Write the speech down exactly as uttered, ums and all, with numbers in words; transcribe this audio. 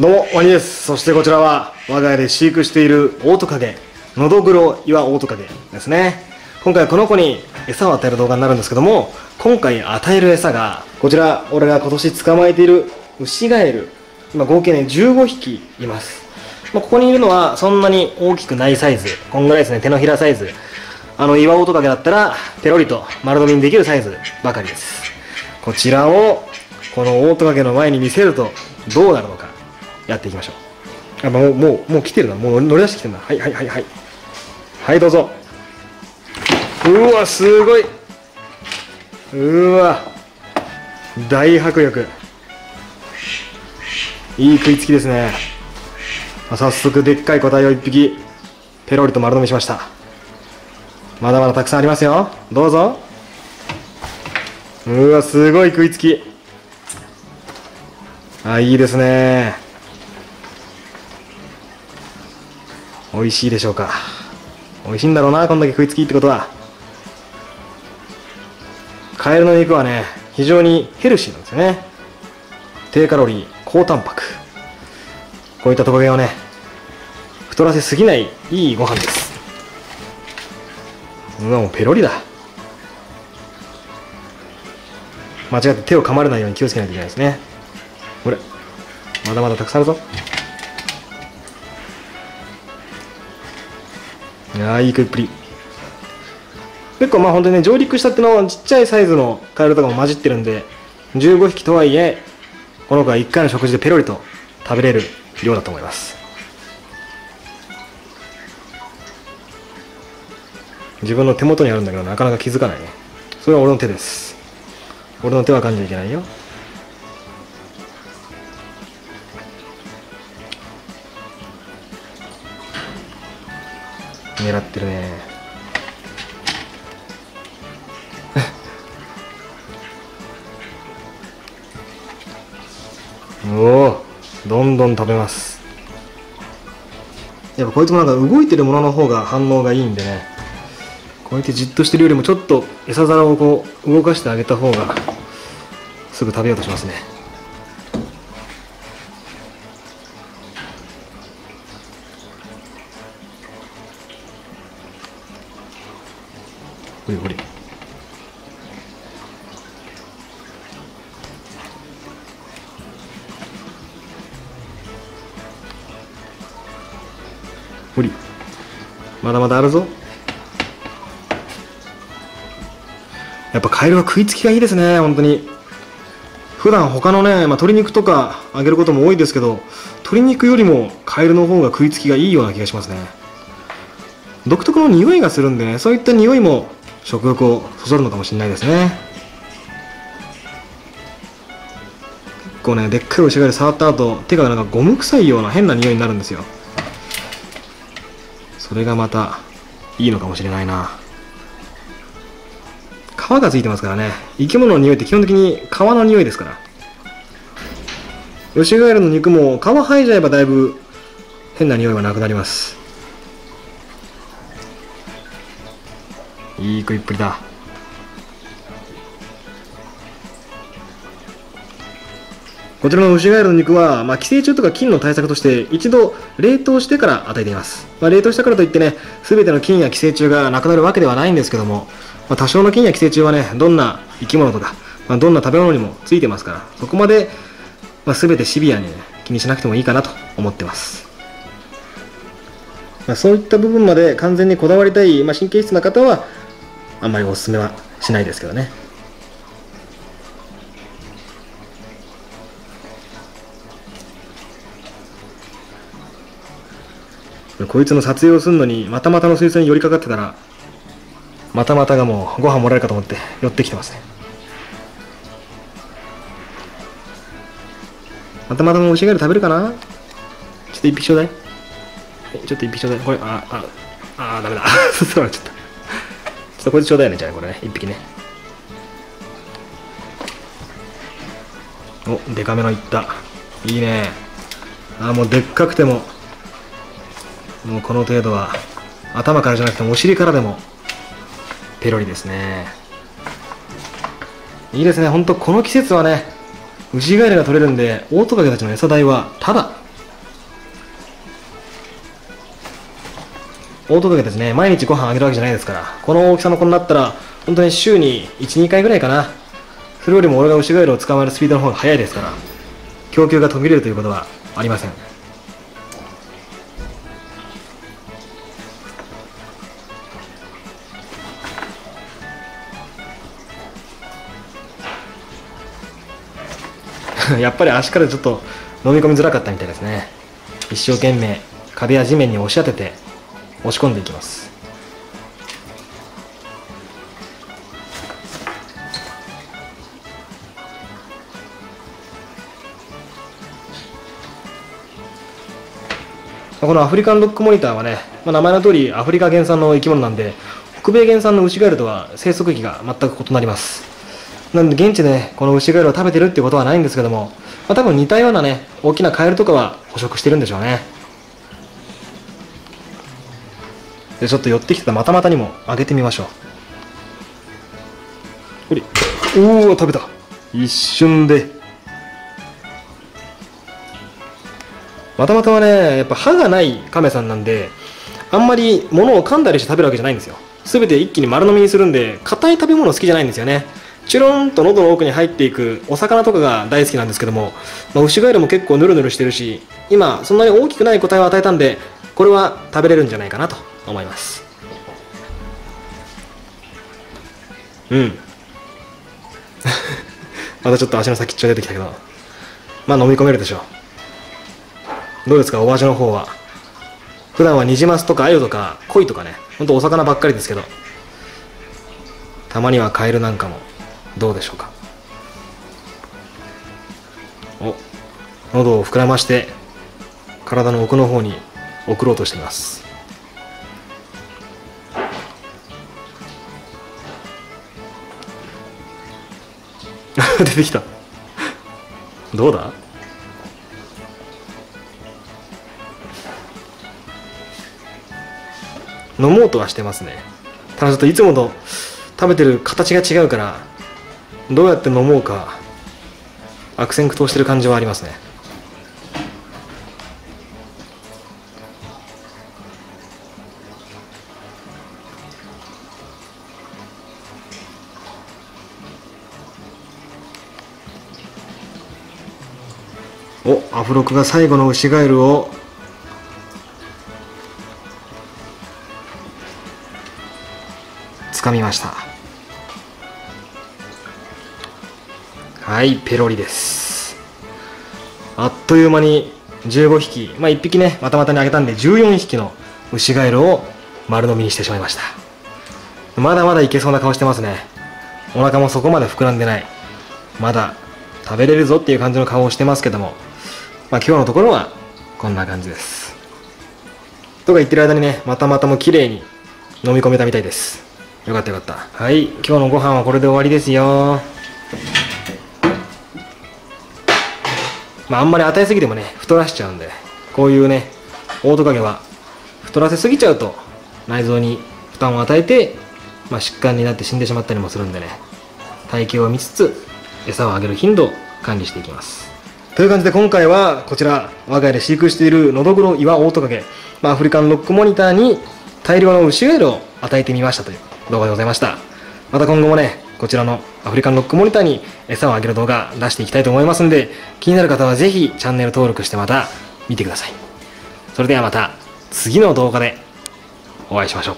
どうもワニです。そしてこちらは我が家で飼育しているオオトカゲ、ノドグロイワオオトカゲですね。今回はこの子に餌を与える動画になるんですけども、今回与える餌がこちら、俺が今年捕まえているウシガエル、今合計ねじゅうごひきいます。まあ、ここにいるのはそんなに大きくないサイズ、こんぐらいですね、手のひらサイズ。あのイワオオトカゲだったらペロリと丸飲みにできるサイズばかりです。こちらをこのオオトカゲの前に見せるとどうなるのか、やっていきましょう。あ、もうもうもう来てるな、もう乗り出してきてるな。はいはいはいはいはい、どうぞ。うわすごい、うわ大迫力、いい食いつきですね。まあ、早速でっかい個体をいっぴきペロリと丸飲みしました。まだまだたくさんありますよ、どうぞ。うわすごい食いつき、あ、いいですね。美味しいでしょうか。美味しいんだろうな、こんだけ食いつきってことは。カエルの肉はね非常にヘルシーなんですよね。低カロリー高タンパク、こういったトカゲをね太らせすぎないいいご飯です。うわもうペロリだ。間違って手を噛まれないように気をつけないといけないですね。これまだまだたくさんあるぞ。いやー、いい食いっぷり。結構まあ本当にね上陸したってのちっちゃいサイズのカエルとかも混じってるんで、じゅうごひきとはいえこの子はいっかいの食事でペロリと食べれる量だと思います。自分の手元にあるんだけどなかなか気づかないね。それは俺の手です。俺の手は噛んじゃいけないよ。狙ってるね。おお、どんどん食べます。やっぱこいつもなんか動いてるものの方が反応がいいんでね、こうやってじっとしてるよりもちょっと餌皿をこう動かしてあげた方がすぐ食べようとしますね。ほりほり。ほり。まだまだあるぞ。やっぱカエルは食いつきがいいですね、本当に。普段他のね、まあ、鶏肉とかあげることも多いですけど、鶏肉よりもカエルの方が食いつきがいいような気がしますね。独特の匂いがするんでね、そういった匂いも食欲をそそるのかもしれないですね。結構ねでっかいウシガエル触った後、手がなんかゴム臭いような変な匂いになるんですよ。それがまたいいのかもしれないな。皮がついてますからね、生き物の匂いって基本的に皮の匂いですから。ウシガエルの肉も皮剥いじゃえばだいぶ変な匂いはなくなります。いい食いっぷりだ。こちらのウシガエルの肉は、まあ、寄生虫とか菌の対策として一度冷凍してから与えています。まあ、冷凍したからといってね全ての菌や寄生虫がなくなるわけではないんですけども、まあ、多少の菌や寄生虫はねどんな生き物とか、まあ、どんな食べ物にもついてますから、そこまで、まあ、全てシビアに、ね、気にしなくてもいいかなと思ってます。まあ、そういった部分まで完全にこだわりたい、まあ、神経質な方はあんまりおすすめはしないですけどね。こいつの撮影をするのにまたまたの水槽に寄りかかってたら、またまたがもうご飯もらえるかと思って寄ってきてますね。またまたのウシガエル食べるかな。ちょっと一匹ちょうだい、ちょっと一匹ちょうだい、これ、ああああダメだそうなっちゃった。ちょっとこいつちょうだいね、じゃあこれね、一匹ね。お、デカめのいった、いいね。あ、もうでっかくてももうこの程度は頭からじゃなくてもお尻からでもペロリですね。いいですね、ほんとこの季節はねウシガエルが取れるんでオオトカゲたちの餌代はただオートドゲですね、毎日ご飯あげるわけじゃないですから、この大きさの子になったら、本当に週にいち、にかいぐらいかな。それよりも俺がウシガエルを捕まえるスピードの方が速いですから、供給が途切れるということはありません。やっぱり足からちょっと飲み込みづらかったみたいですね。一生懸命壁や地面に押し当てて押し込んでいきます。このアフリカンドッグモニターはね、まあ、名前の通りアフリカ原産の生き物なんで、北米原産のウシガエルとは生息域が全く異なります。なので現地でね、このウシガエルを食べてるってことはないんですけども、まあ、多分似たようなね、大きなカエルとかは捕食してるんでしょうね。で、ちょっと寄ってきてたまたまたにもあげてみましょう。おり、おお、食べた。一瞬で。またまたはね、やっぱ歯がないカメさんなんで、あんまり物を噛んだりして食べるわけじゃないんですよ。すべて一気に丸飲みにするんで、硬い食べ物好きじゃないんですよね。チュロンと喉の奥に入っていくお魚とかが大好きなんですけども、まあ、ウシガエルも結構ヌルヌルしてるし、今そんなに大きくない個体を与えたんで、これは食べれるんじゃないかなと思います。うん。またちょっと足の先っちょ出てきたけど、まあ飲み込めるでしょう。どうですか、お味の方は。普段はニジマスとかアヨとかコイとかね、ほんとお魚ばっかりですけど、たまにはカエルなんかもどうでしょうか。お、喉を膨らまして体の奥の方に送ろうとしています。出てきた。どうだ。飲もうとはしてますね。ただちょっといつもと食べてる形が違うから、どうやって飲もうか悪戦苦闘してる感じはありますね。お、アフロクが最後のウシガエルを掴みました。はい、ペロリです。あっという間にじゅうごひき、まあいっぴきね、またまたにあげたんでじゅうよんひきのウシガエルを丸飲みにしてしまいました。まだまだいけそうな顔してますね。お腹もそこまで膨らんでない、まだ食べれるぞっていう感じの顔をしてますけども、まあ今日のところはこんな感じです。とか言ってる間にね、またまたも綺麗に飲み込めたみたいです。よかったよかった。はい、今日のご飯はこれで終わりですよ。まああんまり与えすぎてもね、太らしちゃうんで、こういうね、オオトカゲは太らせすぎちゃうと内臓に負担を与えて、まあ、疾患になって死んでしまったりもするんでね、体型を見つつ餌をあげる頻度を管理していきます。という感じで今回はこちら、我が家で飼育しているノドグロイワオオトカゲ、まあ、アフリカンロックモニターに大量のウシガエルを与えてみましたという動画でございました。また今後もね、こちらのアフリカンロックモニターに餌をあげる動画出していきたいと思いますんで、気になる方はぜひチャンネル登録してまた見てください。それではまた次の動画でお会いしましょう。